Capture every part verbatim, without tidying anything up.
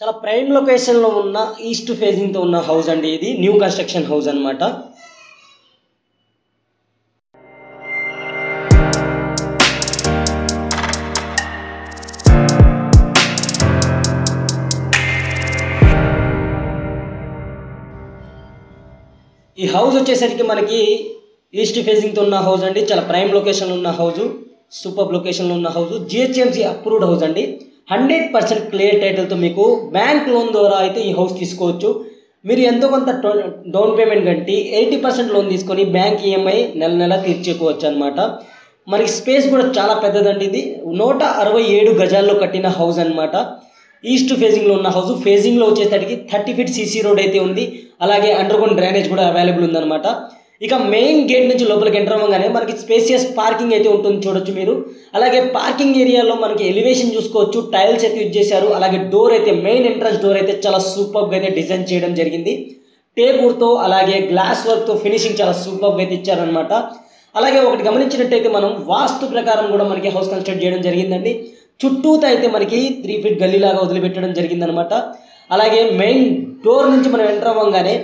చాలా ప్రైమ్ లొకేషన్లో ఉన్న ఈస్ట్ ఫేజింగ్తో ఉన్న హౌస్ అండి. ఇది న్యూ కన్స్ట్రక్షన్ హౌస్ అన్నమాట. ఈ హౌస్ వచ్చేసరికి మనకి ఈస్ట్ ఫేజింగ్తో ఉన్న హౌస్ అండి. చాలా ప్రైమ్ లొకేషన్లో ఉన్న హౌజు, సూపర్ లొకేషన్లో ఉన్న హౌజు, జిహెచ్ఎంసీ అప్రూవ్డ్ హౌస్ అండి. హండ్రెడ్ పర్సెంట్ క్లియర్ టైటిల్తో మీకు బ్యాంక్ లోన్ ద్వారా అయితే ఈ హౌస్ తీసుకోవచ్చు. మీరు ఎంతో కొంత డౌన్ పేమెంట్ కట్టి ఎయిటీ పర్సెంట్ లోన్ తీసుకొని బ్యాంక్ ఈఎంఐ నెల నెల తీర్చుకోవచ్చు అనమాట. మనకి స్పేస్ కూడా చాలా పెద్దదండి. ఇది నూట అరవై ఏడు గజాల్లో కట్టిన హౌస్ అనమాట. ఈస్ట్ ఫేజింగ్లో ఉన్న హౌస్, ఫేజింగ్లో వచ్చేసరికి థర్టీ ఫీట్ సీసీ రోడ్ అయితే ఉంది. అలాగే అండర్గ్రౌండ్ డ్రైనేజ్ కూడా అవైలబుల్ ఉందన్నమాట. ఇక మెయిన్ గేట్ నుంచి లోపలికి ఎంటర్ అవ్వగానే మనకి స్పేసియస్ పార్కింగ్ అయితే ఉంటుంది, చూడొచ్చు మీరు. అలాగే పార్కింగ్ ఏరియాలో మనకి ఎలివేషన్ చూసుకోవచ్చు, టైల్స్ అయితే యూజ్ చేశారు. అలాగే డోర్ అయితే, మెయిన్ ఎంట్రన్స్ డోర్ అయితే చాలా సూపర్గా అయితే డిజైన్ చేయడం జరిగింది. టేపుతో అలాగే గ్లాస్ వర్క్తో ఫినిషింగ్ చాలా సూపర్గా అయితే ఇచ్చారనమాట. అలాగే ఒకటి గమనించినట్టయితే మనం వాస్తు ప్రకారం కూడా మనకి హౌస్ కన్స్ట్రక్ట్ చేయడం జరిగిందండి. చుట్టూతో అయితే మనకి త్రీ ఫీట్ గల్లీలాగా వదిలిపెట్టడం జరిగిందనమాట. అలాగే మెయిన్ డోర్ నుంచి మనం ఎంటర్ అవ్వగానే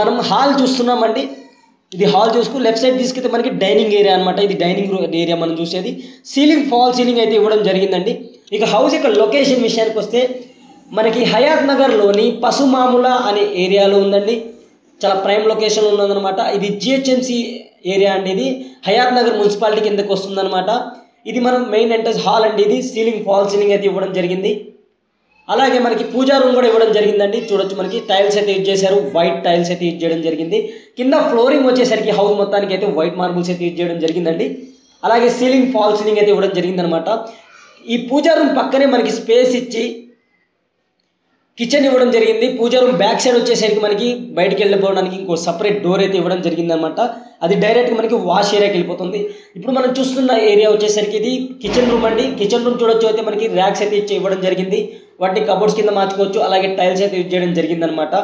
మనం హాల్ చూస్తున్నామండి. ఇది హాల్ చూసుకు లెఫ్ట్ సైడ్ తీసుకెళ్తే మనకి డైనింగ్ ఏరియా అనమాట. ఇది డైనింగ్ రూమ్ ఏరియా మనం చూసేది. సీలింగ్ ఫాల్ సీలింగ్ అయితే ఇవ్వడం జరిగిందండి. ఇక హౌస్ యొక్క లొకేషన్ విషయానికి వస్తే మనకి హయాత్ నగర్లోని పసుమాముల అనే ఏరియాలో ఉందండి. చాలా ప్రైమ్ లొకేషన్లో ఉన్నదనమాట. ఇది జిహెచ్ఎంసీ ఏరియా అండి. ఇది హయాత్ నగర్ మున్సిపాలిటీ కిందకు వస్తుందన్నమాట. ఇది మనం మెయిన్ ఎంట్రన్స్ హాల్ అండి. ఇది సీలింగ్ ఫాల్ సీలింగ్ అయితే ఇవ్వడం జరిగింది. అలాగే మనకి పూజా రూమ్ కూడా ఇవ్వడం జరిగిందండి. చూడొచ్చు మనకి టైల్స్ అయితే యూజ్ చేశారు, వైట్ టైల్స్ అయితే యూజ్ చేయడం జరిగింది. కింద ఫ్లోరింగ్ వచ్చేసరికి హౌస్ మొత్తానికి అయితే వైట్ మార్బుల్స్ అయితే యూజ్ చేయడం జరిగిందండి. అలాగే సీలింగ్ ఫాల్ సీలింగ్ అయితే ఇవ్వడం జరిగిందనమాట. ఈ పూజా రూమ్ పక్కనే మనకి స్పేస్ ఇచ్చి కిచెన్ ఇవ్వడం జరిగింది. పూజా రూమ్ బ్యాక్ సైడ్ వచ్చేసరికి మనకి బయటకు వెళ్ళిపోవడానికి ఇంకో సపరేట్ డోర్ అయితే ఇవ్వడం జరిగిందనమాట. అది డైరెక్ట్గా మనకి వాష్ ఏరియాకి వెళ్ళిపోతుంది. ఇప్పుడు మనం చూస్తున్న ఏరియా వచ్చేసరికి ఇది కిచెన్ రూమ్ అండి. కిచెన్ రూమ్ చూడొచ్చు, అయితే మనకి ర్యాక్స్ అయితే ఇచ్చి ఇవ్వడం జరిగింది. వాటిని కబోర్డ్స్ కింద మార్చుకోవచ్చు. అలాగే టైల్స్ అయితే యూజ్ చేయడం జరిగిందనమాట.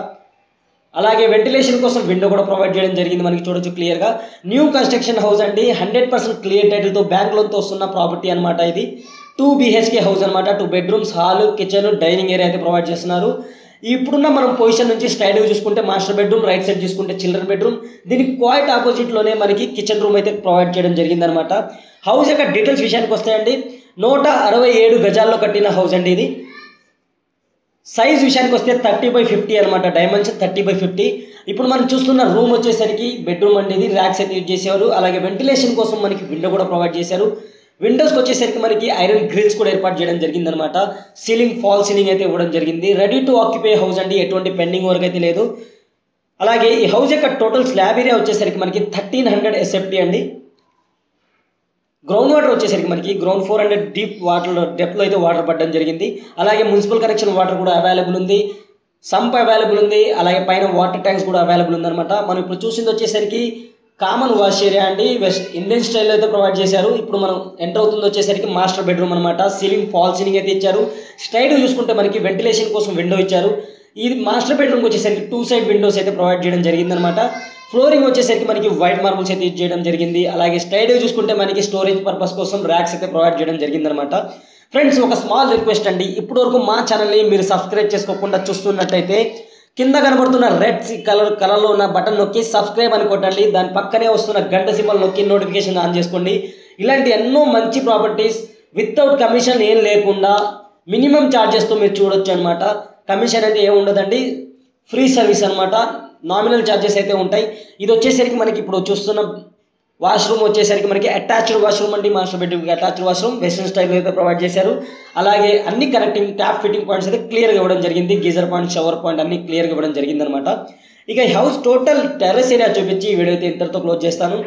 అలాగే వెంటిలేషన్ కోసం విండో కూడా ప్రొవైడ్ చేయడం జరిగింది. మనకి చూడొచ్చు క్లియర్గా న్యూ కన్స్ట్రక్షన్ హౌస్ అండి. హండ్రెడ్ పర్సెంట్ క్లియర్ టైటిల్తో బ్యాంక్ లోన్తో వస్తున్న ప్రాపర్టీ అనమాట. ఇది టూ బీహెచ్కే హౌస్ అనమాట. Two bedrooms, hall, kitchen, dining area అయితే ప్రొవైడ్ చేస్తున్నారు. ఇప్పుడున్న మనం పొజిషన్ నుంచి స్ట్రైట్గా చూసుకుంటే మాస్టర్ బెడ్రూమ్, రైట్ సైడ్ చూసుకుంటే చిల్డ్రన్ బెడ్రూమ్, దీనికి క్వైట్ ఆపోజిట్లోనే మనకి కిచెన్ రూమ్ అయితే ప్రొవైడ్ చేయడం జరిగిందనమాట. హౌస్ యొక్క డీటెయిల్స్ విషయానికి వస్తాయండి. నూట అరవై ఏడు గజాల్లో కట్టిన హౌస్ అండి. ఇది సైజ్ విషయానికి వస్తే థర్టీ బై ఫిఫ్టీ అనమాట. Dimension thirty by fifty. ఇప్పుడు మనం చూస్తున్న రూమ్ వచ్చేసరికి బెడ్రూమ్ అండి. ఇది ర్యాక్స్ అయితే యూజ్ చేసేవారు. అలాగే వెంటిలేషన్ కోసం మనకి విండో కూడా ప్రొవైడ్ చేశారు. విండోస్కి వచ్చేసరికి మనకి ఐరన్ గ్రిల్స్ కూడా ఏర్పాటు చేయడం జరిగిందనమాట. సీలింగ్ ఫాల్ సీలింగ్ అయితే ఇవ్వడం జరిగింది. రెడీ టు ఆక్యుపై హౌస్ అండి. ఎటువంటి పెండింగ్ వర్క్ అయితే లేదు. అలాగే ఈ హౌస్ యొక్క టోటల్ స్లాబ్ ఏరియా వచ్చేసరికి మనకి థర్టీన్ హండ్రెడ్ ఎస్ఎఫ్టీ అండి. గ్రౌండ్ వాటర్ వచ్చేసరికి మనకి గ్రౌండ్ ఫోర్ హండ్రెడ్ డీప్ వాటర్లో డెప్లో అయితే వాటర్ పడడం జరిగింది. అలాగే మున్సిపల్ కనెక్షన్ వాటర్ కూడా అవైలబుల్ ఉంది, సంప్ అవైలబుల్ ఉంది. అలాగే పైన వాటర్ ట్యాంక్స్ కూడా అవైలబుల్ ఉందన్నమాట. మనం ఇప్పుడు చూసింది వచ్చేసరికి కామన్ వాష్ ఏరియా అండి. వెస్ట్ ఇండియన్ స్టైల్లో అయితే ప్రొవైడ్ చేశారు. ఇప్పుడు మనం ఎంటర్ అవుతుంది వచ్చేసరికి మాస్టర్ బెడ్రూమ్ అనమాట. సీలింగ్ ఫాల్ సీలింగ్ అయితే ఇచ్చారు. స్ట్రైట్ చూసుకుంటే మనకి వెంటిలేషన్ కోసం విండో ఇచ్చారు. ఇది మాస్టర్ బెడ్రూమ్కి వచ్చేసరికి టూ సైడ్ విండోస్ అయితే ప్రొవైడ్ చేయడం జరిగిందనమాట. ఫ్లోరింగ్ వచ్చేసరికి మనకి వైట్ మార్బుల్స్ అయితే యూజ్ చేయడం జరిగింది. అలాగే స్ట్రైట్ చూసుకుంటే మనకి స్టోరేజ్ పర్పస్ కోసం ర్యాక్స్ అయితే ప్రొవైడ్ చేయడం జరిగిందనమాట. ఫ్రెండ్స్, ఒక స్మాల్ రిక్వెస్ట్ అండి. ఇప్పటివరకు మా ఛానల్ని మీరు సబ్స్క్రైబ్ చేసుకోకుండా చూస్తున్నట్టయితే కింద కనబడుతున్న రెడ్ కలర్ కలర్లో ఉన్న బటన్ నొక్కి సబ్స్క్రైబ్ అని కొట్టండి. దాని పక్కనే వస్తున్న గంట సింబల్ నొక్కి నోటిఫికేషన్ ఆన్ చేసుకోండి. ఇలాంటి ఎన్నో మంచి ప్రాపర్టీస్ వితౌట్ కమిషన్ ఏం లేకుండా మినిమం ఛార్జెస్తో మీరు చూడొచ్చు అనమాట. కమిషన్ అంటే ఏమి ఉండదండి, ఫ్రీ సర్వీస్ అనమాట. నామినల్ ఛార్జెస్ అయితే ఉంటాయి. ఇది వచ్చేసరికి మనకి ఇప్పుడు చూస్తున్న వాష్రూమ్ వచ్చేసరికి మనకి అటాచ్డ్ వాష్రూమ్ అండి. మాస్టర్ బెడ్రూమ్కి అటాచ్డ్ వాష్రూమ్ వెస్ట్రన్ స్టైల్లో అయితే ప్రొవైడ్ చేశారు. అలాగే అన్ని కనెక్టింగ్ ట్యాప్ ఫిట్టింగ్ పాయింట్స్ అయితే క్లియర్గా ఇవ్వడం జరిగింది. గీజర్ పాయింట్, షవర్ పాయింట్ అన్ని క్లియర్గా ఇవ్వడం జరిగింది అనమాట. ఇక ఈ హౌస్ టోటల్ టెర్రస్ ఏరియా చూపించి ఈ వీడియో అయితే ఇంతటితో క్లోజ్ చేస్తాను.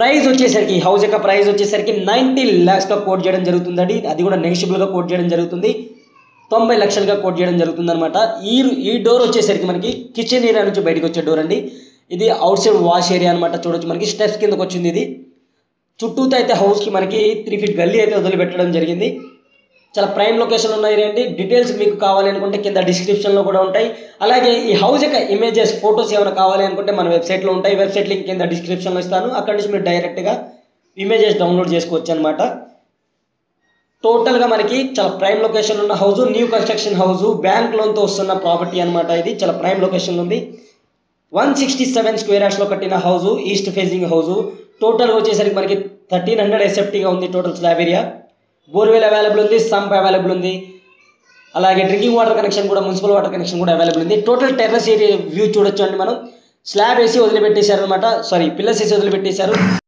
ప్రైస్ వచ్చేసరికి హౌస్ యొక్క ప్రైస్ వచ్చేసరికి నైంటీ ల్యాక్స్గా కోట్ చేయడం జరుగుతుందండి. అది కూడా నెగిషియబుల్గా కోట్ చేయడం జరుగుతుంది. తొంభై లక్షలుగా కోట్ చేయడం జరుగుతుందనమాట. ఈ ఈ డోర్ వచ్చేసరికి మనకి కిచెన్ ఏరియా నుంచి బయటకు వచ్చే డోర్ అండి. ఇది అవుట్ సైడ్ వాష్ ఏరియా అనమాట. చూడొచ్చు మనకి స్టెప్స్ కిందకు వచ్చింది. ఇది చుట్టూతో అయితే హౌస్కి మనకి త్రీ ఫీట్ గల్లీ అయితే వదిలిపెట్టడం జరిగింది. చాలా ప్రైమ్ లొకేషన్లో ఉన్న ఏరియా అండి. డీటెయిల్స్ మీకు కావాలి అనుకుంటే కింద డిస్క్రిప్షన్లో కూడా ఉంటాయి. అలాగే ఈ హౌస్ యొక్క ఇమేజెస్, ఫొటోస్ ఏమైనా కావాలి అనుకుంటే మన వెబ్సైట్లో ఉంటాయి. వెబ్సైట్ లింక్ కింద డిస్క్రిప్షన్లో ఇస్తాను. అక్కడి నుంచి మీరు డైరెక్ట్గా ఇమేజెస్ డౌన్లోడ్ చేసుకోవచ్చు అనమాట. टोटल मन की चला prime location house new construction house bank loan तो वस्तुन्न प्रॉपर्टी अन्नमाट इदी चला प्राइम लोकेशन उंदी one sixty seven square yards लो कट्टिन house east facing house total वच्चेसरिकि मन की थर्टीन हंड्रेड एसेप्टिंग गा उंदी total slab area borewell available उंदी संप अवेलेबल उंदी అలాగే డ్రింకింగ్ వాటర్ కనెక్షన్ కూడా మున్సిపల్ వాటర్ కనెక్షన్ కూడా అవైలబుల్ ఉంది టోటల్ టెర్రస్ ఏరియా వ్యూ చూడొచ్చు అండి మనం స్లాబ్ వేసి వదిలిపెట్టేశారు అన్నమాట సారీ పిల్లర్స్ వేసి వదిలిపెట్టేశారు।